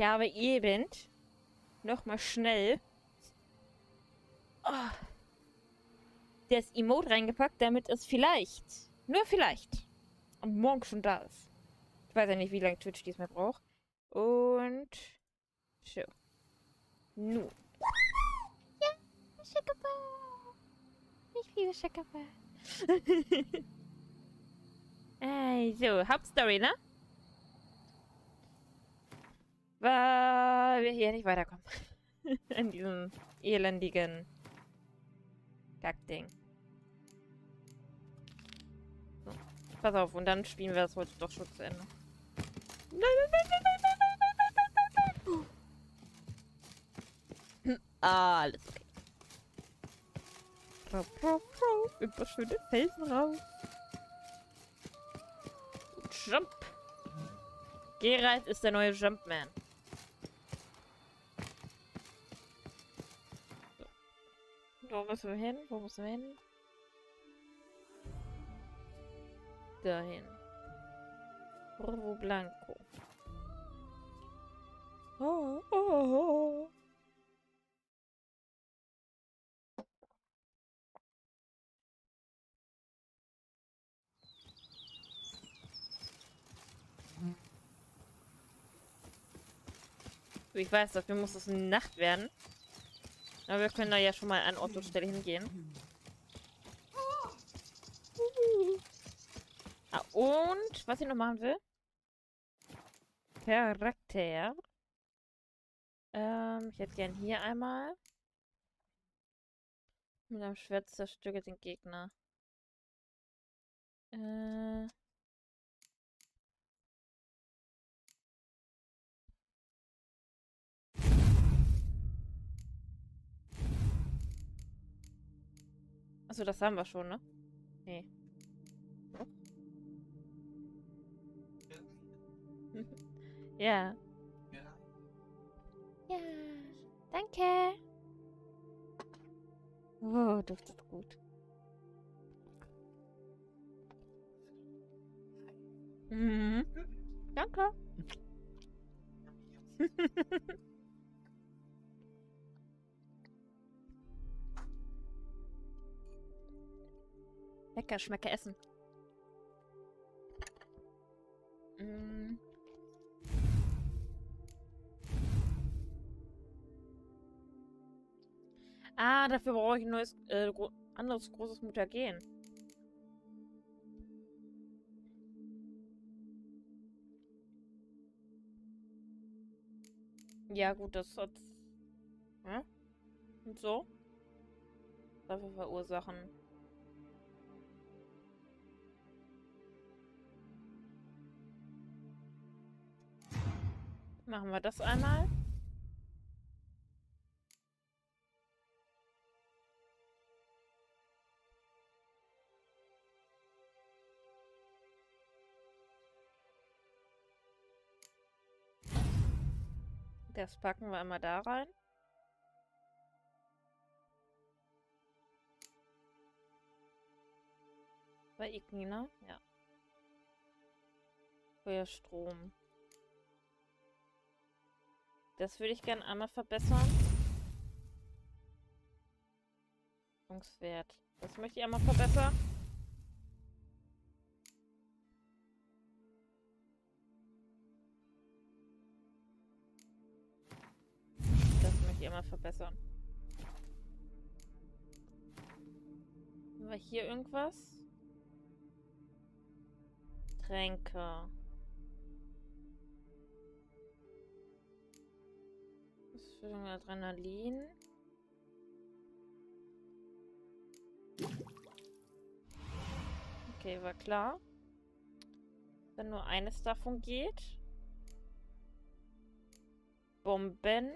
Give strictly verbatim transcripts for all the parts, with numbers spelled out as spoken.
Ich habe eben nochmal schnell oh, das Emote reingepackt, damit es vielleicht, nur vielleicht, am Morgen schon da ist. Ich weiß ja nicht, wie lange Twitch diesmal braucht. Und so. Nun. Ja, Schakaba. Ich liebe Schakaba. Also, Hauptstory, ne? Weil wir hier nicht weiterkommen. In diesem elendigen Kackding. So, pass auf, und dann spielen wir das heute doch schon zu Ende. Nein, nein, nein, nein, nein, nein, nein, nein, nein, nein, nein. Alles okay. Rau, rau, rau, über schöne Felsen raus. Jump. Geralt ist der neue Jumpman. Wo müssen wir hin? Wo müssen wir hin? Dahin. Burro Blanco. Oh, oh, oh. Ich weiß, dafür muss es eine Nacht werden. Aber wir können da ja schon mal an Ort und Stelle hingehen. Ah, und was ich noch machen will? Charakter. Ähm, ich hätte gern hier einmal. Mit einem Schwert zerstückelt den Gegner. Äh. Achso, das haben wir schon, ne? Nee. Ja. Ja. Ja. Danke. Oh, duftet gut. Mhm. Danke. Lecker, schmecke essen. Mm. Ah, dafür brauche ich ein neues, äh, gro anderes großes Mutagen. Ja, gut, das hat. Hm? Und so? Dafür verursachen. Machen wir das einmal. Das packen wir einmal da rein. Bei Ignina, ja. Feuerstrom. Das würde ich gerne einmal verbessern. Wert. Das möchte ich einmal verbessern. Das möchte ich einmal verbessern. Haben wir hier irgendwas? Tränke. Adrenalin. Okay, war klar. Wenn nur eines davon geht. Bomben.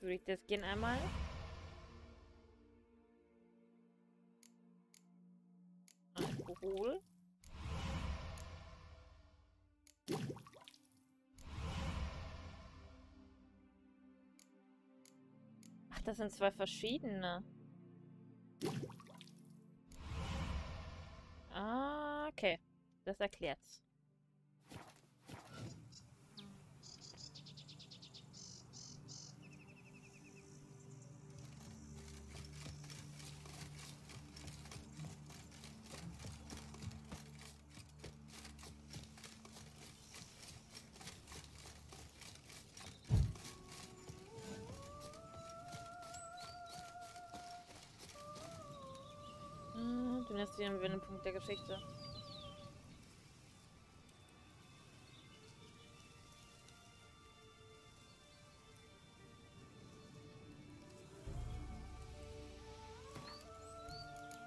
Würde ich das gehen einmal? Alkohol. das sind zwei verschiedene. Ah, okay. Das erklärt's. Zumindest wieder ein Wendepunkt der Geschichte.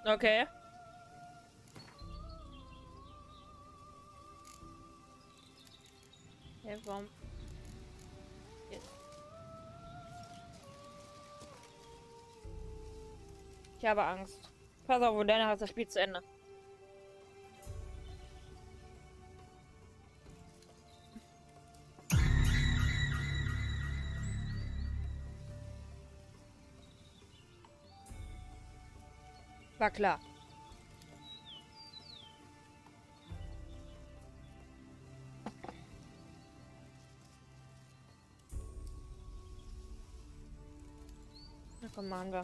Okay. Hey, warum? Jetzt. Ich habe Angst. Pass auf, und danach ist das Spiel zu Ende. War klar. Na komm, machen wir.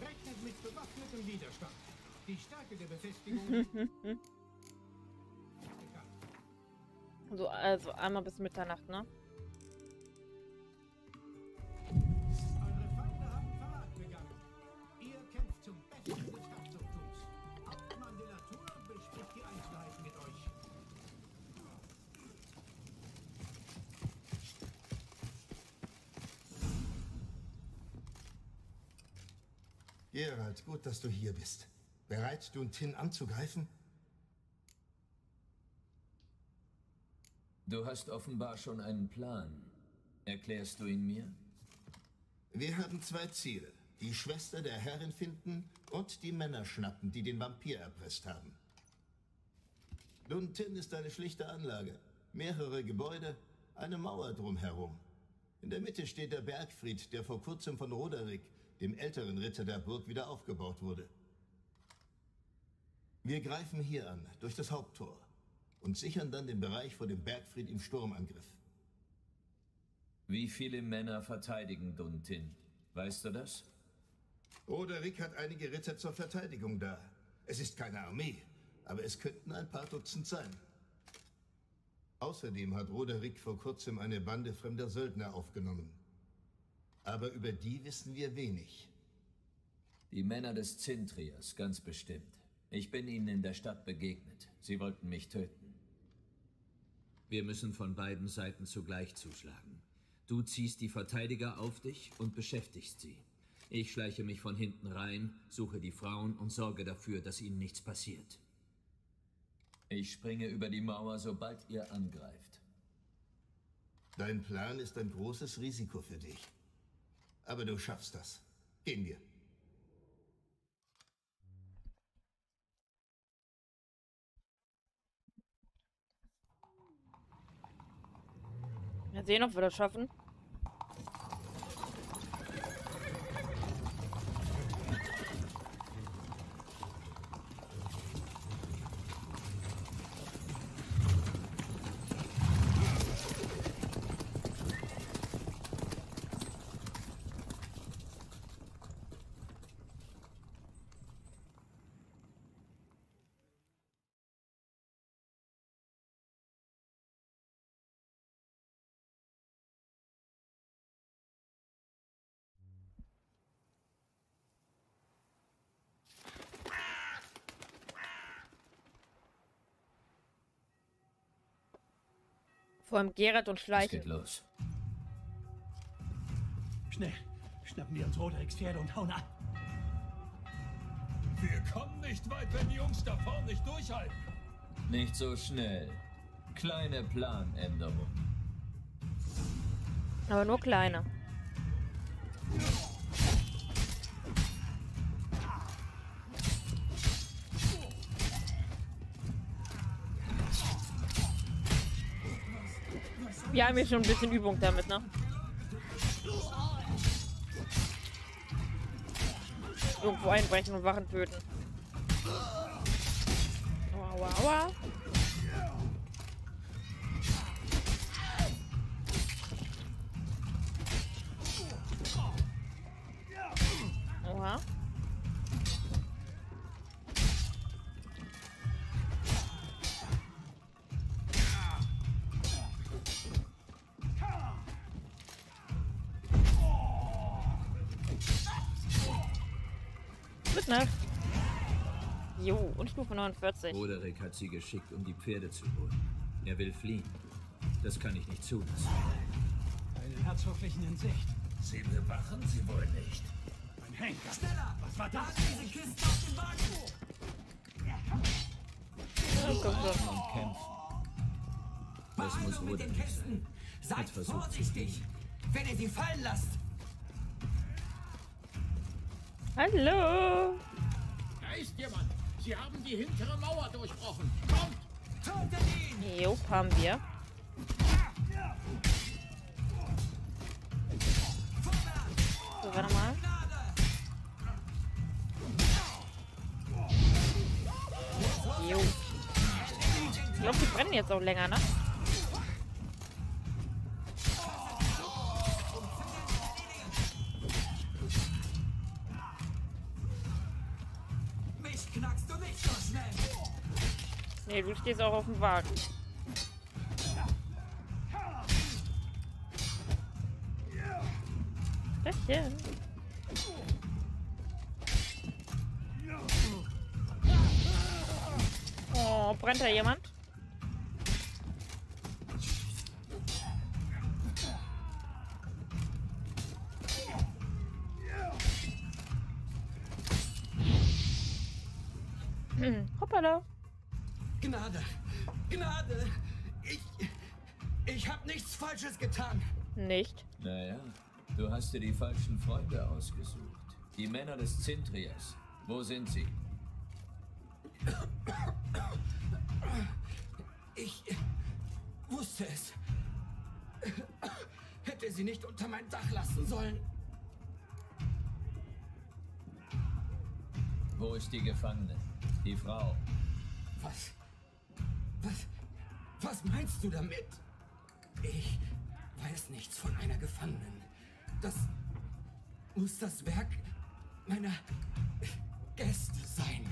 Rechnet mit bewaffnetem Widerstand. Die Stärke der Befestigung. So, also einmal bis Mitternacht, ne? Eure Feinde haben Verrat begangen. Ihr kämpft zum Besten des Herzogtums. Hauptmann de la Tour bespricht die Einzelheiten mit euch. Geralt, gut, dass du hier bist. Bereit, Dun Tynne anzugreifen? Du hast offenbar schon einen Plan. Erklärst du ihn mir? Wir haben zwei Ziele. Die Schwester der Herrin finden und die Männer schnappen, die den Vampir erpresst haben. Dun Tynne ist eine schlichte Anlage. Mehrere Gebäude, eine Mauer drumherum. In der Mitte steht der Bergfried, der vor kurzem von Roderick, dem älteren Ritter der Burg, wieder aufgebaut wurde. Wir greifen hier an, durch das Haupttor, und sichern dann den Bereich vor dem Bergfried im Sturmangriff. Wie viele Männer verteidigen Dun Tynne? Weißt du das? Roderick hat einige Ritter zur Verteidigung da. Es ist keine Armee, aber es könnten ein paar Dutzend sein. Außerdem hat Roderick vor kurzem eine Bande fremder Söldner aufgenommen. Aber über die wissen wir wenig. Die Männer des Zintrias, ganz bestimmt. Ich bin ihnen in der Stadt begegnet. Sie wollten mich töten. Wir müssen von beiden Seiten zugleich zuschlagen. Du ziehst die Verteidiger auf dich und beschäftigst sie. Ich schleiche mich von hinten rein, suche die Frauen und sorge dafür, dass ihnen nichts passiert. Ich springe über die Mauer, sobald ihr angreift. Dein Plan ist ein großes Risiko für dich. Aber du schaffst das. Gehen wir. Wir sehen, ob wir das schaffen. Vor allem Geralt und Schleichen. Geht los. Schnell, schnappen wir uns Rodericks Pferde und hauen ab. Wir kommen nicht weit, wenn die Jungs da vorne nicht durchhalten. Nicht so schnell. Kleine Planänderung. Aber nur kleine. wir haben hier schon ein bisschen Übung damit, ne? Irgendwo einbrechen und Wachen töten. Aua, aua, aua. Oha. Mitnach. Jo, und Stufe neunundvierzig. Roderick hat sie geschickt, um die Pferde zu holen. Er will fliehen. Das kann ich nicht zulassen. Einen herzoglichen in Sicht. Sie bewachen sie wohl nicht. Henker. Schneller! Was war das? Diese Kiste auf dem Wagen! Das muss mit den Kästen! Seid vorsichtig! Wenn ihr sie fallen lasst! Hallo! Da ist jemand! Sie haben die hintere Mauer durchbrochen! Kommt! Tötet ihn! Jo, haben wir. So, warte mal. Jo. Ich glaube, die brennen jetzt auch länger, ne? Mich knackst du nicht so schnell. Nee, du stehst auch auf dem Wagen. Tschüsschen. Oh, brennt da jemand? Hm, hoppala. Gnade, Gnade. Ich, ich habe nichts Falsches getan. Nicht? Naja, du hast dir die falschen Freunde ausgesucht. Die Männer des Zintrias. Wo sind sie? Ich wusste es. Hätte sie nicht unter mein Dach lassen sollen. Wo ist die Gefangene? Die Frau. Was? Was? Was meinst du damit? Ich weiß nichts von einer Gefangenen. Das muss das Werk meiner Gäste sein.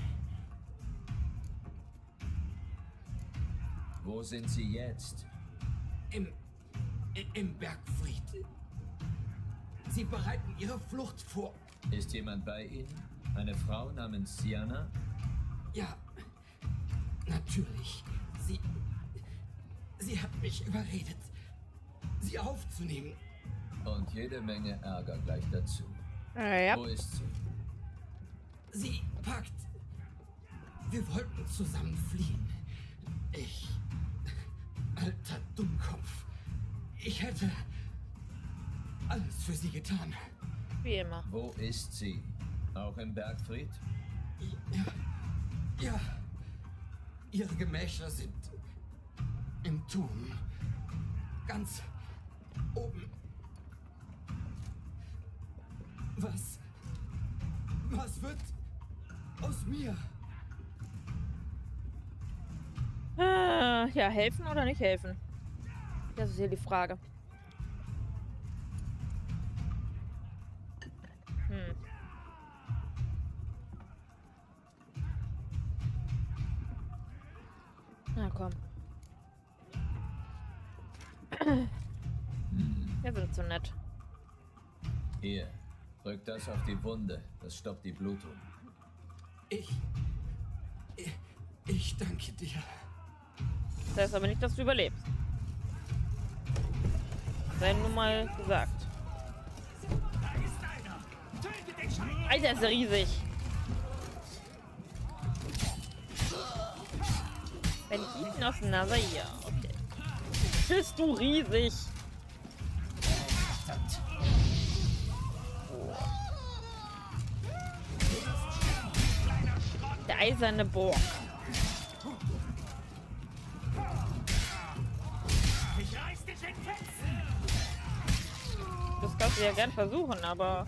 Wo sind sie jetzt? Im, im Bergfried. Sie bereiten ihre Flucht vor. Ist jemand bei ihnen? Eine Frau namens Syanna? Ja, natürlich. Sie, sie hat mich überredet, sie aufzunehmen. Und jede Menge Ärger gleich dazu. Äh, ja. Wo ist sie? Sie packt. Wir wollten zusammen fliehen. Ich... Alter Dummkopf. Ich hätte alles für sie getan. Wie immer. Wo ist sie? Auch im Bergfried? Ja. Ja. Ihre Gemächer sind im Turm. Ganz oben. Was? Was wird aus mir? Ah, ja, helfen oder nicht helfen? Das ist hier die Frage. Hm. Na komm. Wir sind so nett. Hier, drück das auf die Wunde. Das stoppt die Blutung. Ich... Ich, ich danke dir. Das heißt aber nicht, dass du überlebst. Sei nur mal gesagt. Alter, ist er riesig. Banditen aus Nazair. Okay. Bist du riesig? Oh. Der eiserne Borg. Ich reiß dich in Fett! kannst du ja gern versuchen, aber...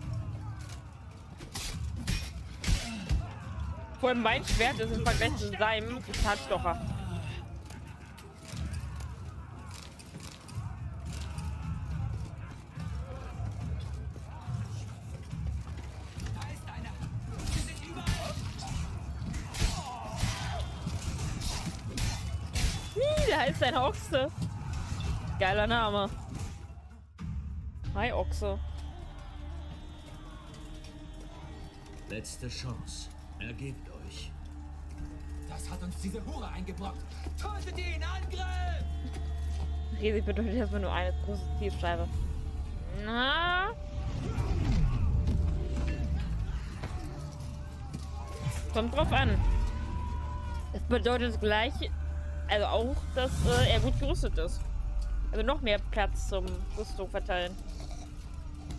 Vor allem mein Schwert ist im Vergleich zu seinem Tatstocher. Da ist ein Ochse. Geiler Name. Hi, Ochse. Letzte Chance. Ergebt euch. Das hat uns diese Hure eingebracht. Tötet ihn! Angriff! Riesig bedeutet erstmal nur eine große Zielscheibe. Na? Kommt drauf an. Das bedeutet gleich... Also auch, dass äh, er gut gerüstet ist. Also noch mehr Platz zum Rüstung verteilen.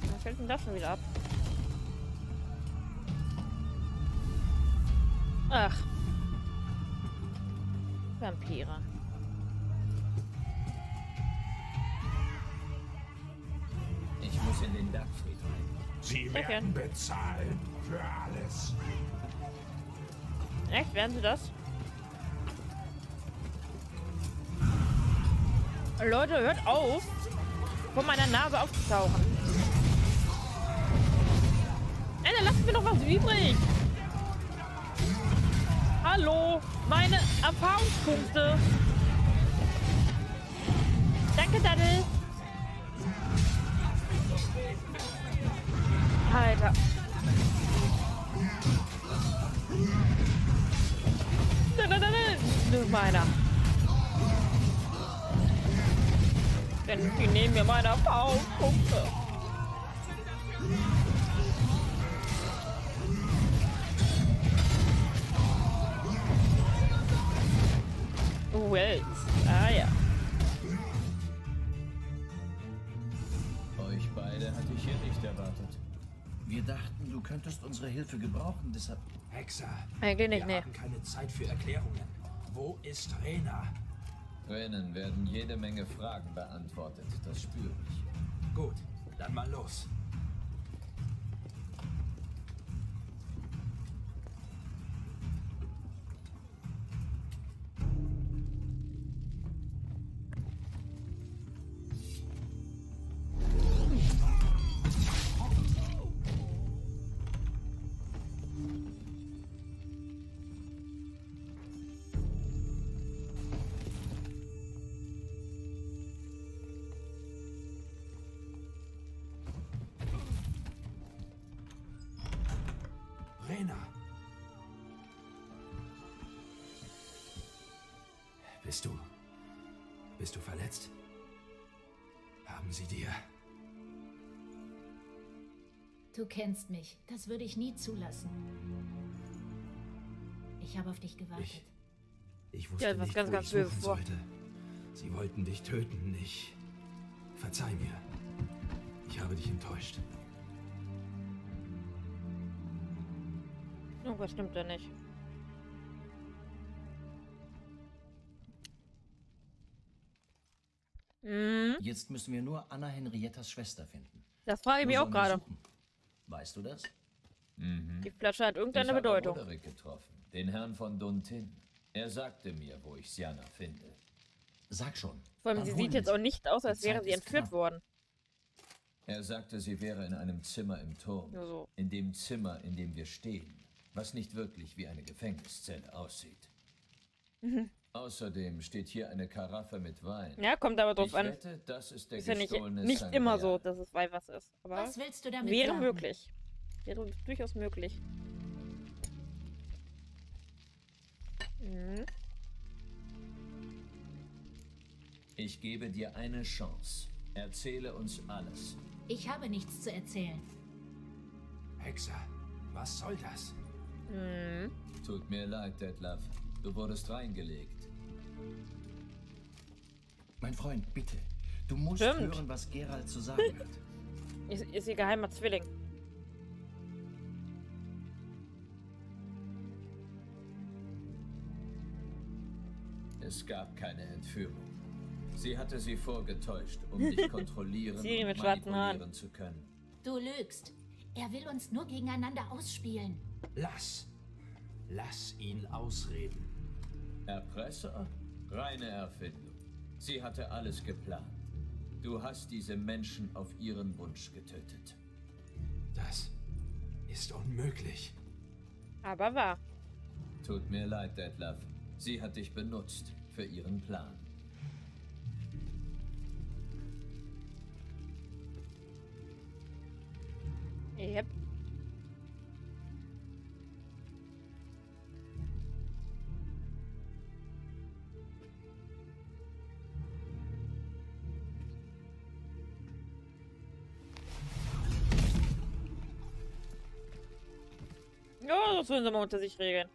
Dann fällt denn das schon wieder ab. Ach. Vampire. Ich muss in den Bergfried rein. Sie werden bezahlen für alles. Echt? Werden sie das? Leute, hört auf, von meiner Nase aufzutauchen. Ey, dann lasst mir doch was übrig. Hallo, meine Erfahrungspunkte. Danke, Daddel. Alter. Daddel, meiner. Denn die nehmen mir meine Erfahrungspunkte. Wells. Ah ja. Euch beide hatte ich hier nicht erwartet. Wir dachten, du könntest unsere Hilfe gebrauchen, deshalb... Hexer, eigentlich nicht, wir haben keine Zeit für Erklärungen. Wo ist Rena? Rennen werden jede Menge Fragen beantwortet, das spüre ich. Gut, dann mal los. Bist du... Bist du verletzt? Haben sie dir... Du kennst mich. Das würde ich nie zulassen. Ich habe auf dich gewartet. Ich, ich wusste ja, was nicht, ganz, wo ganz ich suchen sollte. Sie wollten dich töten. Ich... Verzeih mir. Ich habe dich enttäuscht. Irgendwas stimmt ja nicht. Jetzt müssen wir nur Anna Henriettas Schwester finden. Das frage ich mich auch gerade. Weißt du das? Mhm. Die Flasche hat irgendeine Bedeutung. Ich habe Roderick getroffen, den Herrn von Dun Tynne. Er sagte mir, wo ich Syanna finde. Sag schon. Vor allem, sie sieht jetzt auch nicht aus, als wäre sie entführt worden. Er sagte, sie wäre in einem Zimmer im Turm. Nur so. In dem Zimmer, in dem wir stehen. Was nicht wirklich wie eine Gefängniszelle aussieht. Mhm. Außerdem steht hier eine Karaffe mit Wein. Ja, kommt aber drauf an. Ich wette, das ist der gestohlene Sangria. Ist ja nicht immer so, dass es Weihwasser ist. Aber was willst du damit wäre sagen? Möglich. Wäre durchaus möglich. Mhm. Ich gebe dir eine Chance. Erzähle uns alles. Ich habe nichts zu erzählen. Hexer, was soll das? Mhm. Tut mir leid, Detlaff. Du wurdest reingelegt. Mein Freund, bitte. Du musst Stimmt. hören, was Geralt zu sagen hat. Ist, ist ihr geheimer Zwilling. Es gab keine Entführung. Sie hatte sie vorgetäuscht, um dich kontrollieren und manipulieren zu können. Du lügst. Er will uns nur gegeneinander ausspielen. Lass. Lass ihn ausreden. Erpresser? Reine Erfindung. Sie hatte alles geplant. Du hast diese Menschen auf ihren Wunsch getötet. Das ist unmöglich. Aber wahr. Tut mir leid, Detlaff. Sie hat dich benutzt für ihren Plan. Yep. Ja, das wollen sie mal unter sich regeln.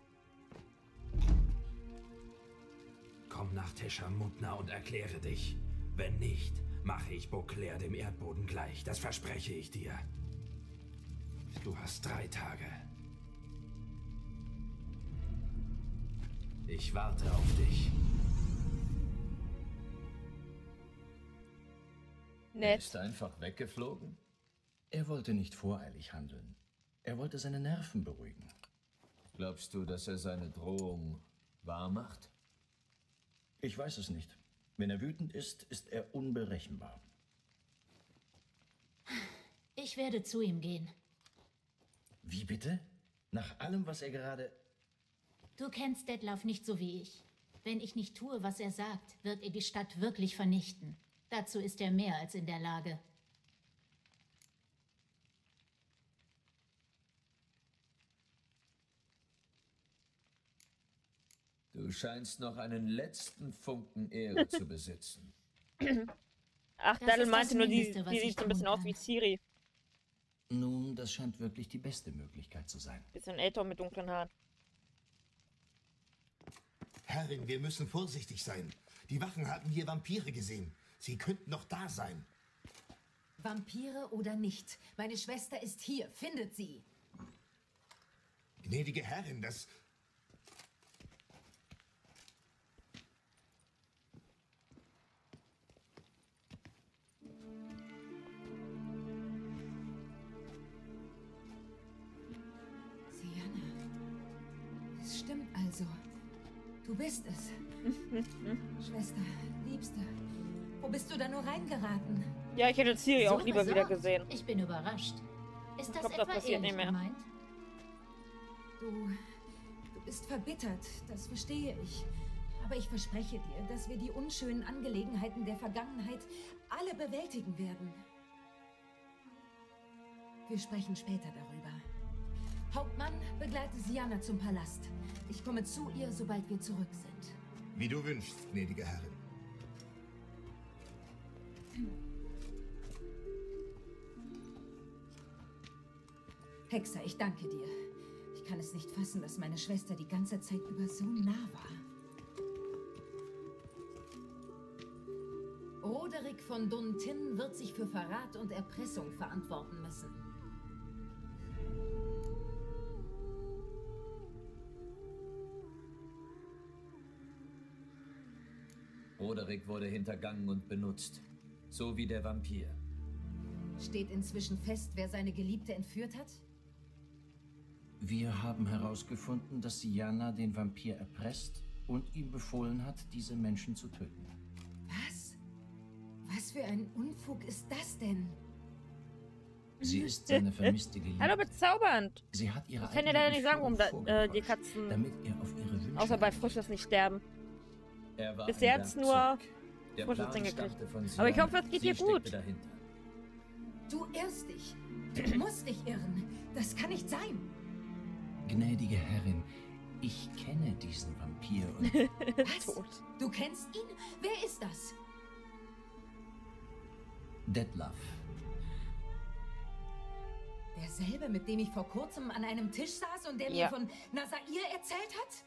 Komm nach Tesham Mutna und erkläre dich. Wenn nicht, mache ich Beauclair dem Erdboden gleich. Das verspreche ich dir. Du hast drei Tage. Ich warte auf dich. Nett. Er ist einfach weggeflogen? Er wollte nicht voreilig handeln. Er wollte seine Nerven beruhigen. Glaubst du, dass er seine Drohung wahrmacht? Ich weiß es nicht. Wenn er wütend ist, ist er unberechenbar. Ich werde zu ihm gehen. Wie bitte? Nach allem, was er gerade... Du kennst Detlaff nicht so wie ich. Wenn ich nicht tue, was er sagt, wird er die Stadt wirklich vernichten. Dazu ist er mehr als in der Lage. Du scheinst noch einen letzten Funken Ehre zu besitzen. Ach, Daddel meinte nur, die, die sieht so ein bisschen aus wie Ciri. Nun, das scheint wirklich die beste Möglichkeit zu sein. Bisschen älter mit dunklen Haaren. Herrin, wir müssen vorsichtig sein. Die Wachen hatten hier Vampire gesehen. Sie könnten noch da sein. Vampire oder nicht, meine Schwester ist hier. Findet sie. Gnädige Herrin, das... Also, du bist es. Schwester, Liebste, wo bist du da nur reingeraten? Ja, ich hätte Ciri so auch lieber versorgt. Wieder gesehen. Ich bin überrascht. Ist das, das etwa passiert nicht mehr. Gemeint? Du, du bist verbittert, das verstehe ich. Aber ich verspreche dir, dass wir die unschönen Angelegenheiten der Vergangenheit alle bewältigen werden. Wir sprechen später darüber. Hauptmann, begleite Syanna zum Palast. Ich komme zu ihr, sobald wir zurück sind. Wie du wünschst, gnädige Herrin. Hexer, ich danke dir. Ich kann es nicht fassen, dass meine Schwester die ganze Zeit über so nah war. Roderick von Dun Tynne wird sich für Verrat und Erpressung verantworten müssen. Roderick wurde hintergangen und benutzt, so wie der Vampir. Steht inzwischen fest, wer seine Geliebte entführt hat? Wir haben herausgefunden, dass Syanna den Vampir erpresst und ihm befohlen hat, diese Menschen zu töten. Was? Was für ein Unfug ist das denn? Sie ist seine vermisste Geliebte. Hallo, bezaubernd! Sie hat ihre ich kann dir leider nicht sagen, warum da, äh, die Katzen, damit ihr auf ihre Wünsche außer bei Frischers nicht sterben. Bis jetzt nur Vorschutzing gekriegt. Aber ich hoffe, es geht dir gut. Du irrst dich. Du musst dich irren. Das kann nicht sein. Gnädige Herrin, ich kenne diesen Vampir und... Was? Du kennst ihn? Wer ist das? Detlaff. Derselbe, mit dem ich vor kurzem an einem Tisch saß und der mir von Nazair erzählt hat?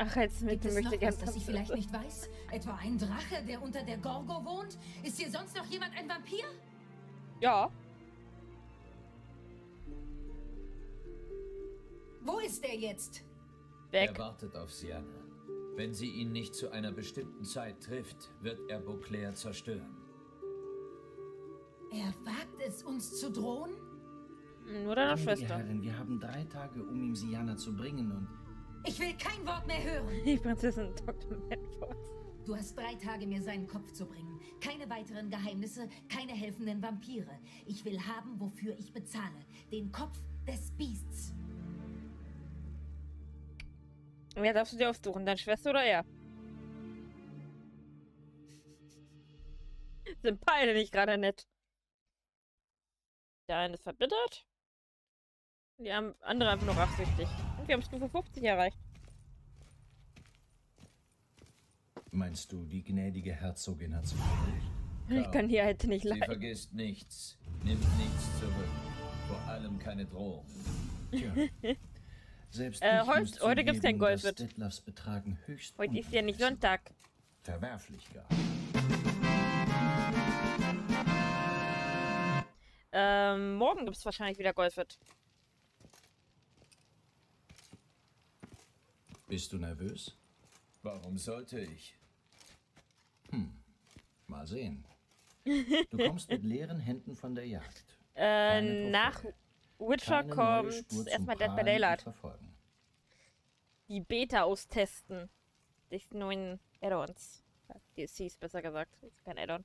Ach, jetzt mit dem möchte ich gerne, dass ich vielleicht nicht weiß. Etwa ein Drache, der unter der Gorgo wohnt? Ist hier sonst noch jemand ein Vampir? Ja. Wo ist er jetzt? Weg. Er wartet auf Syanna. Wenn sie ihn nicht zu einer bestimmten Zeit trifft, wird er Beauclair zerstören. Er wagt es, uns zu drohen? Nur deiner Schwester. Herrin, wir haben drei Tage, um ihm Syanna zu bringen und... Ich will kein Wort mehr hören! Die Prinzessin Doktor Medford. Du hast drei Tage, mir seinen Kopf zu bringen. Keine weiteren Geheimnisse, keine helfenden Vampire. Ich will haben, wofür ich bezahle. Den Kopf des Biests. Wer darfst du dir aufsuchen? Deine Schwester oder er? Sind beide nicht gerade nett. Der eine ist verbittert. Die andere einfach nur rachsüchtig. Und wir haben Stufe fünfzig erreicht. Meinst du, die gnädige Herzogin hat zu viel? Ich kann hier halt nicht leiden. Sie vergisst nichts, nimmt nichts zurück. Vor allem keine Drohung. Tja. Selbst äh, Holz, heute gibt's kein Gold. Detlaffs Betragen höchst heute ist ja nicht Sonntag. Verwerflich gar. Ähm, morgen gibt es wahrscheinlich wieder Golfit. Bist du nervös? Warum sollte ich? Hm, mal sehen. Du kommst mit leeren Händen von der Jagd. Äh, nach Witcher kommt erstmal Dead by Daylight. Die Beta austesten. Des neuen Add-ons. D L Cs besser gesagt. Ist kein Add-on.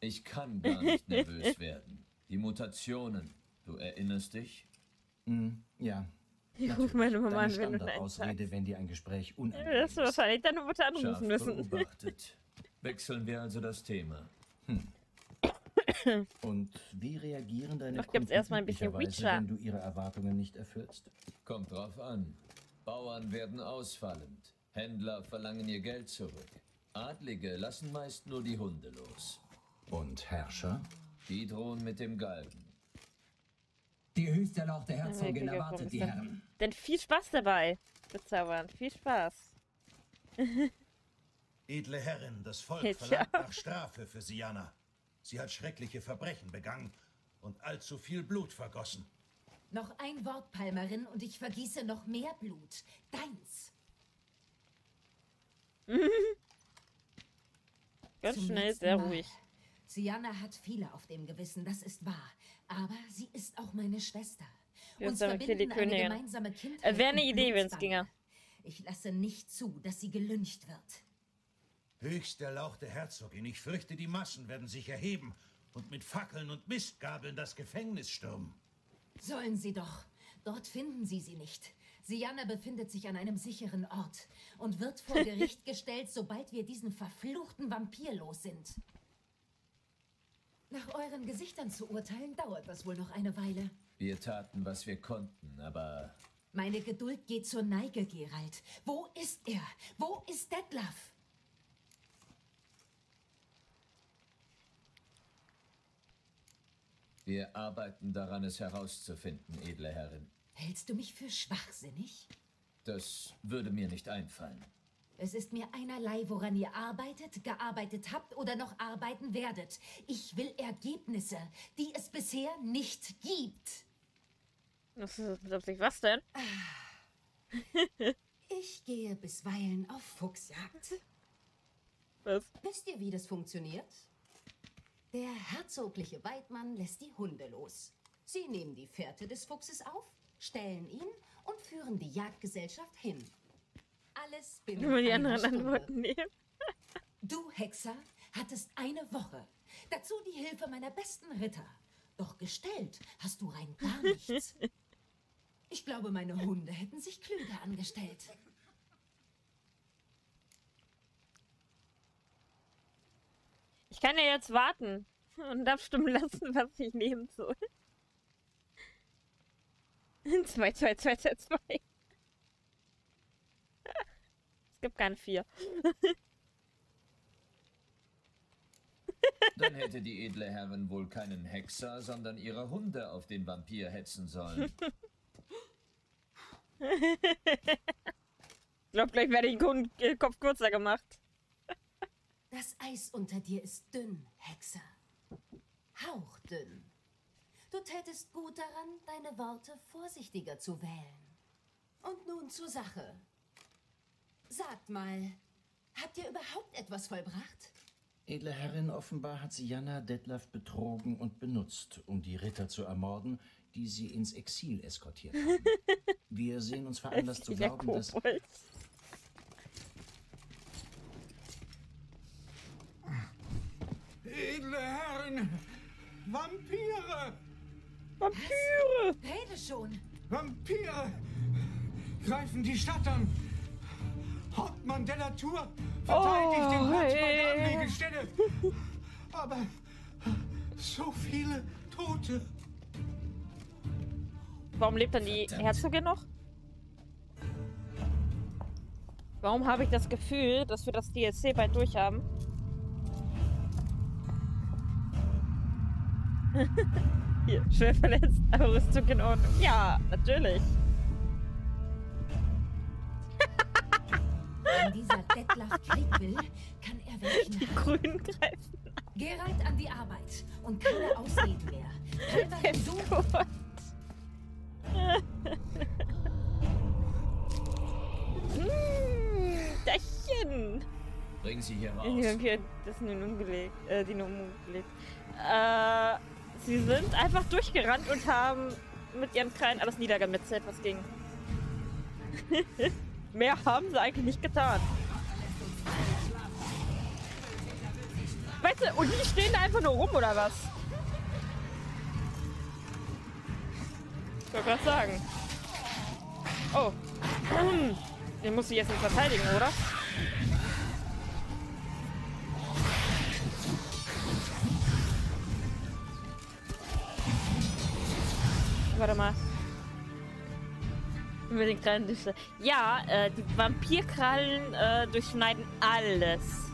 Ich kann gar nicht nervös werden. Die Mutationen, du erinnerst dich? Mm, ja. Ich rufe meine Mama an, wenn du Ausrede, wenn dir ein Gespräch unangenehm ist. Das ist wahrscheinlich deine Mutter anrufen müssen. Beobachtet. Wechseln wir also das Thema. Hm. Und wie reagieren deine Kunden? Doch gibt's erstmal ein bisschen Witcher, wenn du ihre Erwartungen nicht erfüllst? Kommt drauf an. Bauern werden ausfallend. Händler verlangen ihr Geld zurück. Adlige lassen meist nur die Hunde los. Und Herrscher? Die drohen mit dem Galgen. Die höchste Lauch der Herzogin erwartet die Herren. Denn viel Spaß dabei, bezaubern. Viel Spaß. Edle Herrin, das Volk Geht verlangt ja. nach Strafe für Syanna. Sie hat schreckliche Verbrechen begangen und allzu viel Blut vergossen. Noch ein Wort, Palmerin, und ich vergieße noch mehr Blut. Deins. Ganz Zum schnell, sehr Mal. ruhig. Syanna hat viele auf dem Gewissen, das ist wahr. Aber sie ist auch meine Schwester. Wir Uns verbinden die eine gemeinsame Kindheit. Äh, Wäre eine Idee, wenn es ginge. Ich lasse nicht zu, dass sie gelyncht wird. Höchst erlauchte Herzogin, ich fürchte, die Massen werden sich erheben und mit Fackeln und Mistgabeln das Gefängnis stürmen. Sollen sie doch. Dort finden sie sie nicht. Syanna befindet sich an einem sicheren Ort und wird vor Gericht gestellt, sobald wir diesen verfluchten Vampir los sind. Nach euren Gesichtern zu urteilen, dauert das wohl noch eine Weile. Wir taten, was wir konnten, aber... Meine Geduld geht zur Neige, Geralt. Wo ist er? Wo ist Detlaff? Wir arbeiten daran, es herauszufinden, edle Herrin. Hältst du mich für schwachsinnig? Das würde mir nicht einfallen. Es ist mir einerlei, woran ihr arbeitet, gearbeitet habt oder noch arbeiten werdet. Ich will Ergebnisse, die es bisher nicht gibt. Das ist, was denn? Ich gehe bisweilen auf Fuchsjagd. Was? Wisst ihr, wie das funktioniert? Der herzogliche Weidmann lässt die Hunde los. Sie nehmen die Fährte des Fuchses auf, stellen ihn und führen die Jagdgesellschaft hin. Alles binnen Nur die anderen Stunde. Antworten nehmen. Du, Hexer, hattest eine Woche. Dazu die Hilfe meiner besten Ritter. Doch gestellt hast du rein gar nichts. Ich glaube, meine Hunde hätten sich klüger angestellt. Ich kann ja jetzt warten und abstimmen lassen, was ich nehmen soll. zwei, zwei, zwei, zwei, zwei. Es gibt keine vier. Dann hätte die edle Herrin wohl keinen Hexer, sondern ihre Hunde auf den Vampir hetzen sollen. Ich glaube, gleich werde ich den Kopf kürzer gemacht. Das Eis unter dir ist dünn, Hexer. Hauchdünn. Du tätest gut daran, deine Worte vorsichtiger zu wählen. Und nun zur Sache. Sagt mal, Habt ihr überhaupt etwas vollbracht? Edle Herrin, offenbar hat Syanna Detlaff betrogen und benutzt, um die Ritter zu ermorden, die sie ins Exil eskortiert haben. Wir sehen uns veranlasst zu glauben, dass... Edle Herrin! Vampire! Vampire! Was? Rede schon! Vampire! Greifen die Stadt an! Hauptmann der Natur verteidigt oh, den Ratschmann hey. der Anlegestelle! Aber so viele Tote! Warum lebt dann die Verdammt. Herzogin noch? Warum habe ich das Gefühl, dass wir das D L C bald durch haben? Hier, schwer verletzt, aber Rüstung in Ordnung. Ja, natürlich. Wenn dieser Detlaff Krieg will, kann er welchen die Grünen greifen. Geralt an die Arbeit und keine Ausreden mehr. Halber so. Mmh, Dächen. Bringen Sie hier raus. Das ist nun umgelegt. Äh, die nun umgelegt. Äh, sie sind einfach durchgerannt und haben mit ihren Krallen alles niedergemetzelt, was ging. Mehr haben sie eigentlich nicht getan. Weißt du, und die stehen da einfach nur rum, oder was? Ich wollte gerade sagen. Oh. Den muss ich jetzt nicht verteidigen, oder? Warte mal. Mit den Krallen durchschneiden. Ja, äh, die Vampirkrallen äh, durchschneiden alles.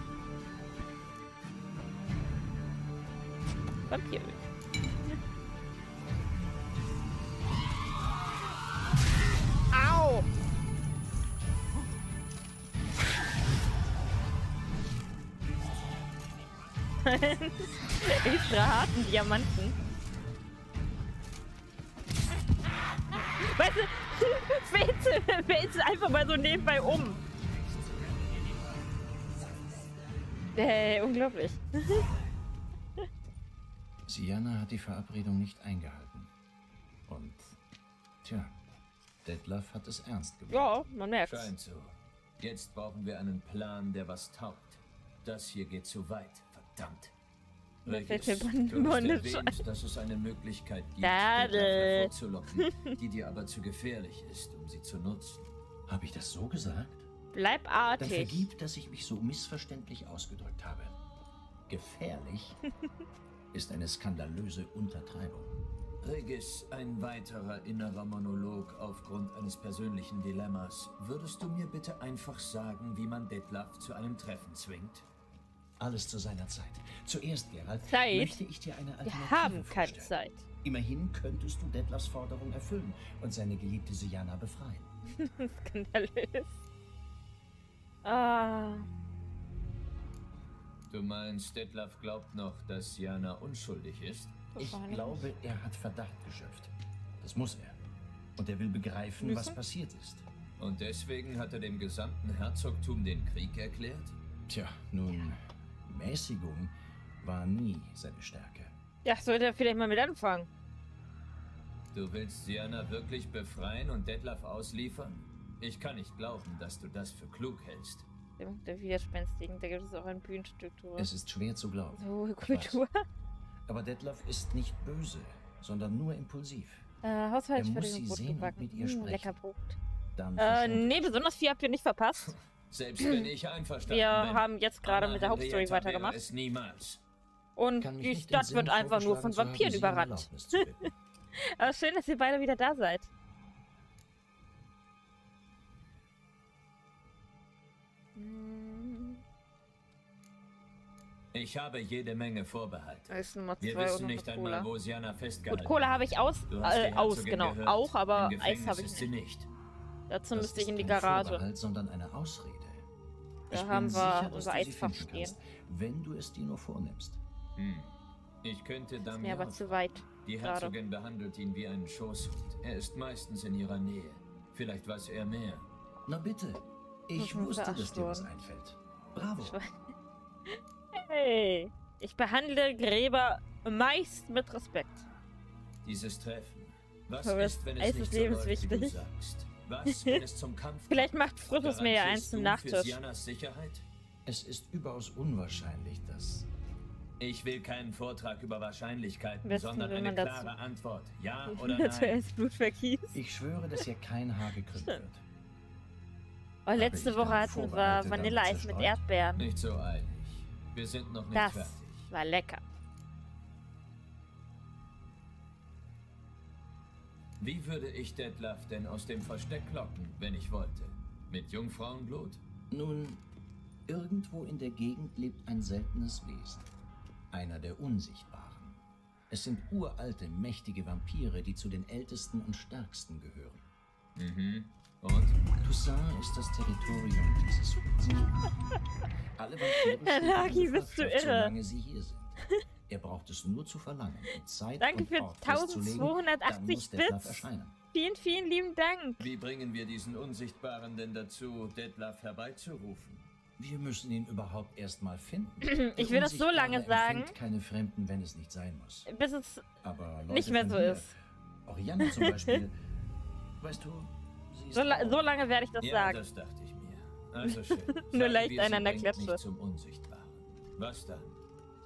Vampiröl. Au! Extra harten Diamanten. Weißt du, fällt sie einfach mal so nebenbei um. Hey, unglaublich. Syanna hat die Verabredung nicht eingehalten. Und, tja, Detlaff hat es ernst gemacht. Ja, man merkt. Scheint so. Jetzt brauchen wir einen Plan, der was taugt. Das hier geht zu weit, verdammt. Regis, du hast erwähnt, dass es eine Möglichkeit gibt, hervorzulocken, die dir aber zu gefährlich ist, um sie zu nutzen. Habe ich das so gesagt? Bleib artig. Dann vergib, dass ich mich so missverständlich ausgedrückt habe. Gefährlich ist eine skandalöse Untertreibung. Regis, ein weiterer innerer Monolog aufgrund eines persönlichen Dilemmas. Würdest du mir bitte einfach sagen, wie man Detlaff zu einem Treffen zwingt? Alles zu seiner Zeit. Zuerst, Geralt, Zeit. möchte ich dir eine Alternative vorstellen. Wir haben keine vorstellen. Zeit. Immerhin könntest du Detlaffs Forderung erfüllen und seine geliebte Syanna befreien. Skandalös. Ah. Du meinst, Detlaff glaubt noch, dass Syanna unschuldig ist? Ich glaube, er hat Verdacht geschöpft. Das muss er. Und er will begreifen, Müssen? was passiert ist. Und deswegen hat er dem gesamten Herzogtum den Krieg erklärt? Tja, nun... Ja. Mäßigung war nie seine Stärke. Ja, sollte er vielleicht mal mit anfangen. Du willst Syanna wirklich befreien und Detlaff ausliefern? Ich kann nicht glauben, dass du das für klug hältst. Der Widerspenstigen, da gibt es auch ein Bühnenstück drüber. Es ist schwer zu glauben. So, Kultur. Aber Detlaff ist nicht böse, sondern nur impulsiv. Äh, Haushaltsverlegung Brot gebacken. Hm, lecker Brot. Äh, nee, besonders viel habt ihr nicht verpasst. Selbst wenn ich einverstanden Wir bin, haben jetzt gerade mit der Hauptstory weitergemacht. Und die Stadt wird einfach nur von Vampiren überrannt. Aber schön, dass ihr beide wieder da seid. Ich habe jede Menge Vorbehalte. Wir wissen nicht einmal, wo Syanna festgehalten wird. Gut, Kohle habe ich aus, äh, aus genau, gehört. auch, aber Eis habe ich nicht. Dazu das müsste ich in die Garage. Vorbehalt, sondern eine Ausrede. Da ich haben wir unser Eisfach stehen. Wenn du es dir nur vornimmst. Hm. Ich könnte damit. Mir aber zu weit. Die Herzogin gerade. behandelt ihn wie einen Schoßhund. Er ist meistens in ihrer Nähe. Vielleicht weiß er mehr. Na bitte. Ich wusste, dass dir was einfällt. Bravo. Hey, ich behandle Gräber meist mit Respekt. Dieses Treffen. Was ist, wenn es nicht so läuft, wie du sagst? Was, wenn es zum Kampf kommt? Vielleicht macht Frutus mir ja eins zum Nachtisch. Es ist überaus unwahrscheinlich, dass... Ich will keinen Vortrag über Wahrscheinlichkeiten, Westen, sondern eine klare Antwort. Ja oder nein? Zuerst Blut vergießt. Ich schwöre, dass hier kein Haar gekrümmt wird. Oh, letzte Woche hatten wir Vanilleeis mit Erdbeeren. Nicht so eilig. Wir sind noch nicht das fertig. Das war lecker. Wie würde ich Detlaff denn aus dem Versteck locken, wenn ich wollte? Mit Jungfrauenblut? Nun, irgendwo in der Gegend lebt ein seltenes Wesen. Einer der Unsichtbaren. Es sind uralte, mächtige Vampire, die zu den Ältesten und Stärksten gehören. Mhm. Und? Toussaint ist das Territorium dieses Wesens. Alle Vampire Herr Lagi, bist du irre. Solange sie hier sind. Er braucht es nur zu verlangen. Und Zeit Danke und für eintausendzweihundertachtzig Bits. Vielen, vielen lieben Dank. Wie bringen wir diesen Unsichtbaren denn dazu, Detlaff herbeizurufen? Wir müssen ihn überhaupt erstmal finden. Ich will das so lange sagen. Keine Fremden, wenn es nicht sein muss. Bis es Aber Leute nicht mehr so hier, ist. Oriana zum Beispiel. Weißt du, sie ist so, la so lange werde ich das ja, sagen. Das dachte ich mir. Also schön. Nur leicht einander Klatsche. Zum Unsichtbaren. Was dann?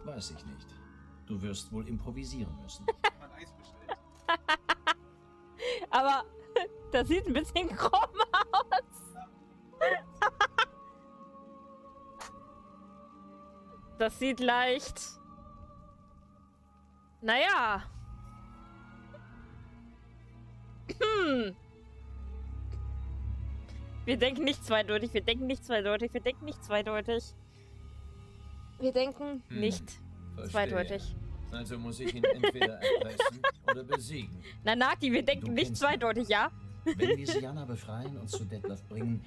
Weiß ich nicht. Du wirst wohl improvisieren müssen. Aber das sieht ein bisschen krumm aus. Das sieht leicht... Naja. Hm. Wir denken nicht zweideutig, wir denken nicht zweideutig, wir denken nicht zweideutig. Wir denken nicht hm. zweideutig. Also muss ich ihn entweder erpressen oder besiegen. Na Naki, wir denken nicht zweideutig, ja? Wenn wir Syanna befreien und zu Detlaff bringen...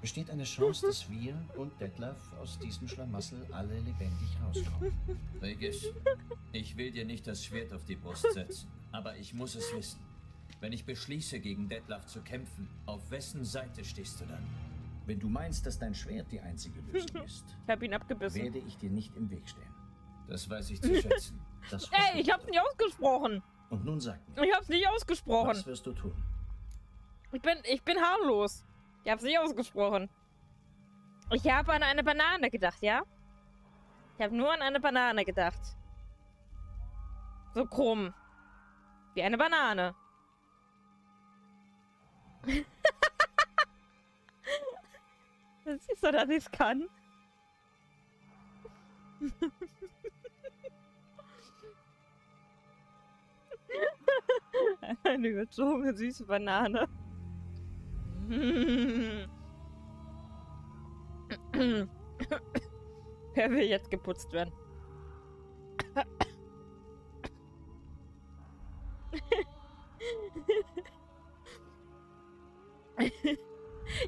Besteht eine Chance, dass wir und Detlaff aus diesem Schlamassel alle lebendig rauskommen. Regis, ich will dir nicht das Schwert auf die Brust setzen, aber ich muss es wissen. Wenn ich beschließe, gegen Detlaff zu kämpfen, auf wessen Seite stehst du dann? Wenn du meinst, dass dein Schwert die einzige Lösung ist, ich hab ihn abgebissen. Werde ich dir nicht im Weg stehen. Das weiß ich zu schätzen. Das Ey, ich hab's nicht ausgesprochen. Und nun sag mir. Ich hab's nicht ausgesprochen. Was wirst du tun? Ich bin, ich bin haarlos. Ich hab's nicht ausgesprochen. Ich habe an eine Banane gedacht, ja? Ich habe nur an eine Banane gedacht. So krumm. Wie eine Banane. Das ist so, dass ich's kann. Eine überzogene süße Banane. Wer will jetzt geputzt werden?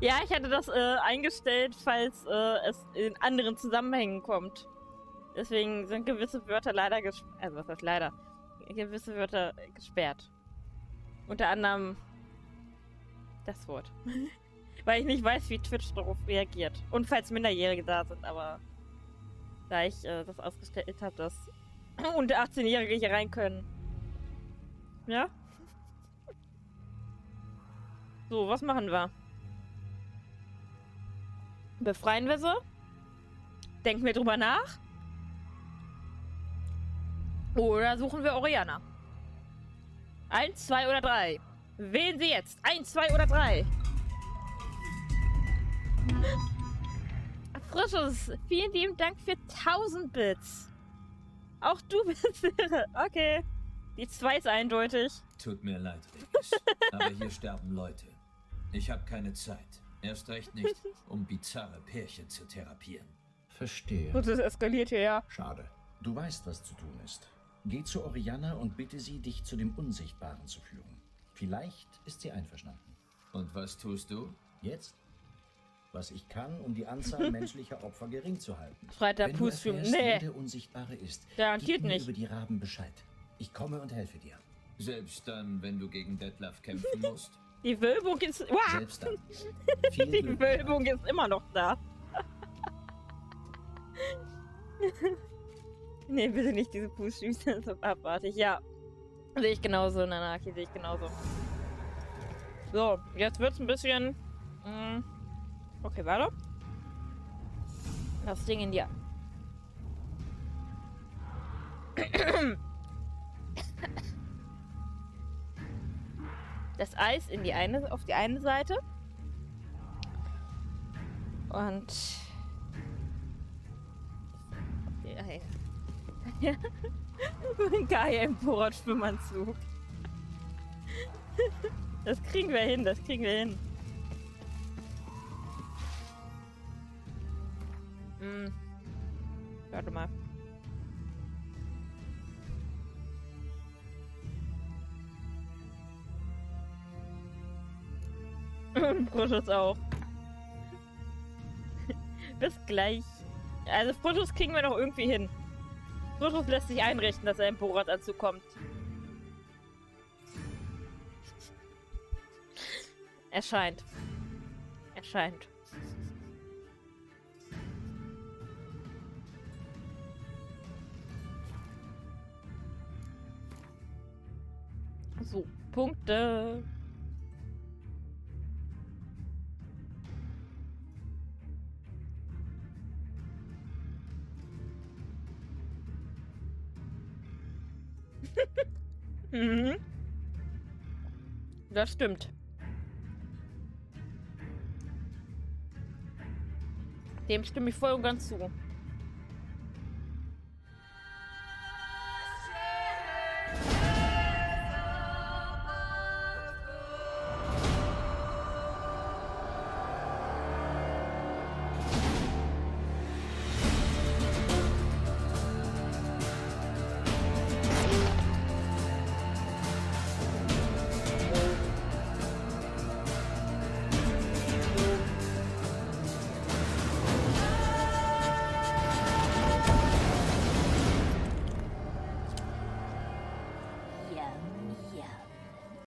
Ja, ich hatte das äh, eingestellt, falls äh, es in anderen Zusammenhängen kommt. Deswegen sind gewisse Wörter leider gesperrt. Also, was heißt leider? Gewisse Wörter gesperrt. Unter anderem. Das Wort. Weil ich nicht weiß, wie Twitch darauf reagiert. Und falls Minderjährige da sind, aber da ich äh, das ausgestellt habe, dass unter achtzehnjährige hier rein können. Ja? So, was machen wir? Befreien wir sie? Denken wir drüber nach? Oder suchen wir Oriana? Eins, zwei oder drei? Wählen Sie jetzt. Eins, zwei oder drei. Frisches, vielen lieben Dank für tausend Bits. Auch du bist irre. Okay. Die zwei ist eindeutig. Tut mir leid, Regis, aber hier sterben Leute. Ich habe keine Zeit. Erst recht nicht, um bizarre Pärchen zu therapieren. Verstehe. Gut, es eskaliert hier, ja. Schade. Du weißt, was zu tun ist. Geh zu Oriana und bitte sie, dich zu dem Unsichtbaren zu führen. Vielleicht ist sie einverstanden. Und was tust du? Jetzt? Was ich kann, um die Anzahl menschlicher Opfer gering zu halten. Freiter Pustum. Nee. Der Unsichtbare ist. Garantiert nicht. Gib mir über die Raben Bescheid. Ich komme und helfe dir. Selbst dann, wenn du gegen Detlaff kämpfen musst. Die Wölbung ist. Selbst dann. Die Wölbung ist immer noch da. Nee, bitte nicht diese Fußschüsse, das ist abartig. Ja, sehe ich genauso, Nanaki, sehe ich genauso. So, jetzt wird es ein bisschen... Mh, okay, warte. Das Ding in dir. Das Eis in die eine, auf die eine Seite. Und... Geil. Geil, empor Schwimmanzug. Das kriegen wir hin, das kriegen wir hin. Hm. Warte mal. Und Brutus auch. Bis gleich. Also Brutus kriegen wir noch irgendwie hin. Brutus lässt sich einrichten, dass er im Borat dazu kommt. Erscheint. Erscheint. So, Punkte. Mhm. Das stimmt. Dem stimme ich voll und ganz zu.